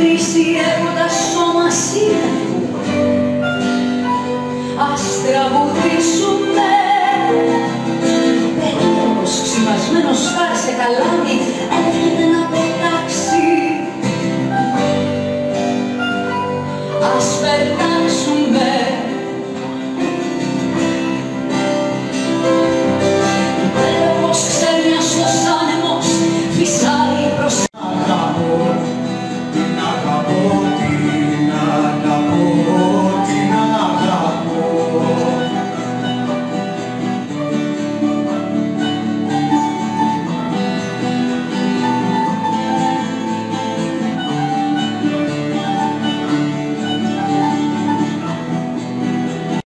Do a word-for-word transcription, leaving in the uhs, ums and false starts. κρίση έχοντας σώμα σύννεφο, άστρα